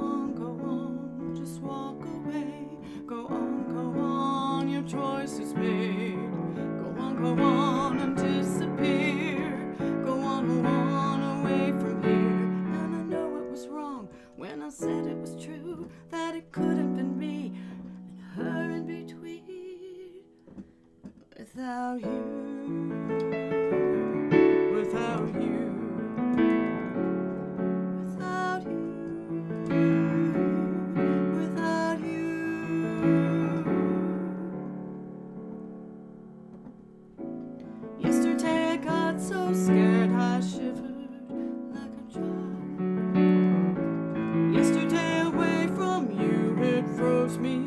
go on, just walk away. Go on, your choice is made. Go on and disappear. Go on away from here. And I know it was wrong when I said it was true, that it couldn't been me and her in between. Without you, without you. Yesterday I got so scared I shivered like a child. Yesterday away from you it froze me.